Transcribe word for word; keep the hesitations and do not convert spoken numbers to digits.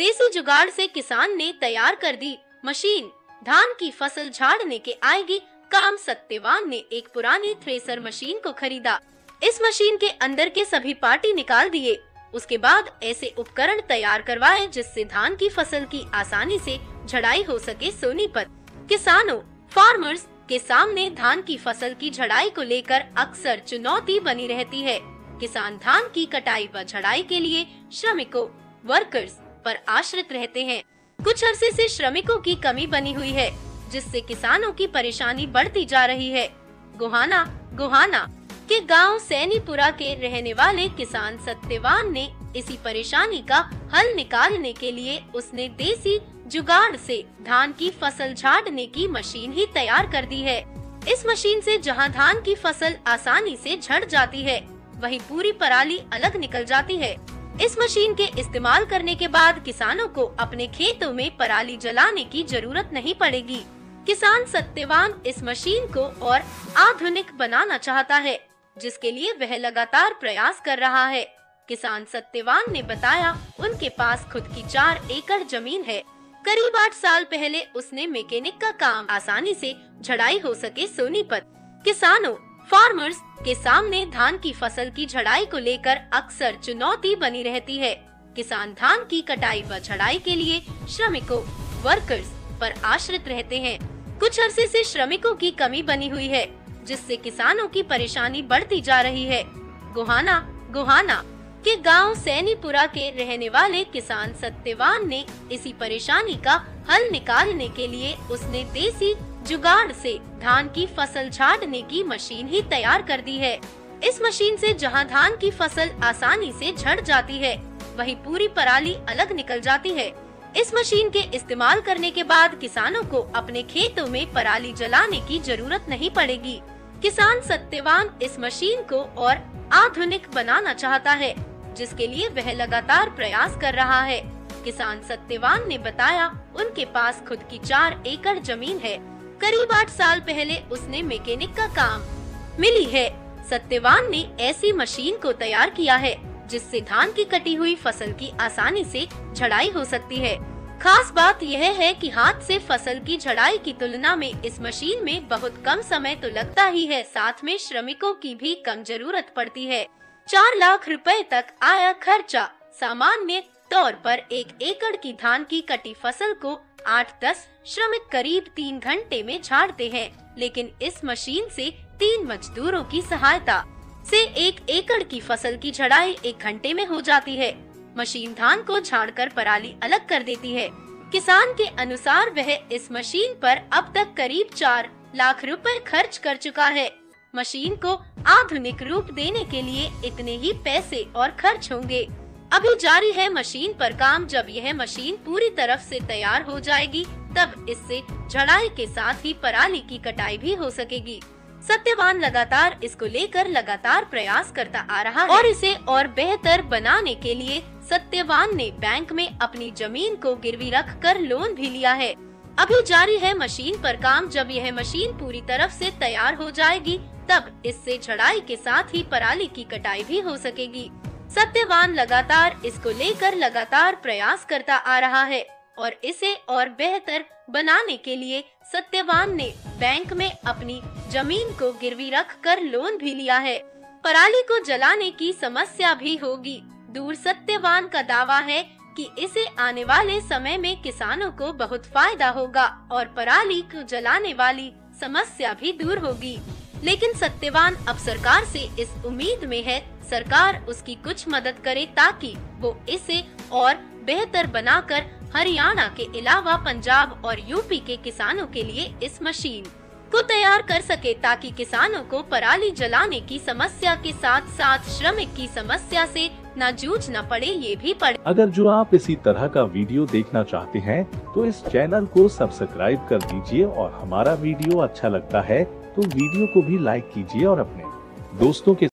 देसी जुगाड़ से किसान ने तैयार कर दी मशीन, धान की फसल झाड़ने के आएगी काम। सत्यवान ने एक पुरानी थ्रेसर मशीन को खरीदा। इस मशीन के अंदर के सभी पार्टी निकाल दिए। उसके बाद ऐसे उपकरण तैयार करवाए जिससे धान की फसल की आसानी से झड़ाई हो सके। सोनीपत किसानों फार्मर्स के सामने धान की फसल की झड़ाई को लेकर अक्सर चुनौती बनी रहती है। किसान धान की कटाई व झड़ाई के लिए श्रमिकों वर्कर्स पर आश्रित रहते हैं। कुछ अरसे से श्रमिकों की कमी बनी हुई है जिससे किसानों की परेशानी बढ़ती जा रही है। गुहाना गुहाना के गांव सैनीपुरा के रहने वाले किसान सत्यवान ने इसी परेशानी का हल निकालने के लिए उसने देसी जुगाड़ से धान की फसल झाड़ने की मशीन ही तैयार कर दी है। इस मशीन से जहां धान की फसल आसानी से झड़ जाती है वहीं पूरी पराली अलग निकल जाती है। इस मशीन के इस्तेमाल करने के बाद किसानों को अपने खेतों में पराली जलाने की जरूरत नहीं पड़ेगी। किसान सत्यवान इस मशीन को और आधुनिक बनाना चाहता है जिसके लिए वह लगातार प्रयास कर रहा है। किसान सत्यवान ने बताया उनके पास खुद की चार एकड़ जमीन है। करीब आठ साल पहले उसने मैकेनिक का काम आसानी से झड़ाई हो सके। सोनीपत किसानों फार्मर्स के सामने धान की फसल की झड़ाई को लेकर अक्सर चुनौती बनी रहती है। किसान धान की कटाई व झड़ाई के लिए श्रमिकों वर्कर्स पर आश्रित रहते हैं। कुछ अरसे से श्रमिकों की कमी बनी हुई है जिससे किसानों की परेशानी बढ़ती जा रही है। गुहाना गुहाना के गांव सैनीपुरा के रहने वाले किसान सत्यवान ने इसी परेशानी का हल निकालने के लिए उसने देसी जुगाड़ से धान की फसल झाड़ने की मशीन ही तैयार कर दी है। इस मशीन से जहां धान की फसल आसानी से झड़ जाती है वहीं पूरी पराली अलग निकल जाती है। इस मशीन के इस्तेमाल करने के बाद किसानों को अपने खेतों में पराली जलाने की जरूरत नहीं पड़ेगी। किसान सत्यवान इस मशीन को और आधुनिक बनाना चाहता है जिसके लिए वह लगातार प्रयास कर रहा है। किसान सत्यवान ने बताया उनके पास खुद की चार एकड़ जमीन है। करीब आठ साल पहले उसने मैकेनिक का काम मिली है। सत्यवान ने ऐसी मशीन को तैयार किया है जिससे धान की कटी हुई फसल की आसानी से झड़ाई हो सकती है। खास बात यह है कि हाथ से फसल की झड़ाई की तुलना में इस मशीन में बहुत कम समय तो लगता ही है, साथ में श्रमिकों की भी कम जरूरत पड़ती है। चार लाख रुपए तक आया खर्चा। सामान्य तौर पर एक एकड़ की धान की कटी फसल को आठ दस श्रमिक करीब तीन घंटे में झाड़ते हैं, लेकिन इस मशीन से तीन मजदूरों की सहायता से एक एकड़ की फसल की झड़ाई एक घंटे में हो जाती है। मशीन धान को झाड़कर पराली अलग कर देती है। किसान के अनुसार वह इस मशीन पर अब तक करीब चार लाख रुपए खर्च कर चुका है। मशीन को आधुनिक रूप देने के लिए इतने ही पैसे और खर्च होंगे। अभी जारी है मशीन पर काम। जब यह मशीन पूरी तरफ से तैयार हो जाएगी तब इससे झड़ाई के साथ ही पराली की कटाई भी हो सकेगी। सत्यवान लगातार इसको लेकर लगातार प्रयास करता आ रहा है और इसे और बेहतर बनाने के लिए सत्यवान ने बैंक में अपनी जमीन को गिरवी रख कर लोन भी लिया है। अभी जारी है मशीन पर काम। जब यह मशीन पूरी तरफ से तैयार हो जाएगी तब इससे झड़ाई के साथ ही पराली की कटाई भी हो सकेगी। सत्यवान लगातार इसको लेकर लगातार प्रयास करता आ रहा है और इसे और बेहतर बनाने के लिए सत्यवान ने बैंक में अपनी जमीन को गिरवी रख कर लोन भी लिया है। पराली को जलाने की समस्या भी होगी दूर। सत्यवान का दावा है कि इसे आने वाले समय में किसानों को बहुत फायदा होगा और पराली को जलाने वाली समस्या भी दूर होगी। लेकिन सत्यवान अब सरकार से इस उम्मीद में है सरकार उसकी कुछ मदद करे ताकि वो इसे और बेहतर बनाकर हरियाणा के अलावा पंजाब और यूपी के किसानों के लिए इस मशीन को तैयार कर सके ताकि किसानों को पराली जलाने की समस्या के साथ साथ श्रमिक की समस्या से ना जूझना पड़े ये भी पड़े। अगर जो आप इसी तरह का वीडियो देखना चाहते हैं तो इस चैनल को सब्सक्राइब कर दीजिए और हमारा वीडियो अच्छा लगता है तो वीडियो को भी लाइक कीजिए और अपने दोस्तों के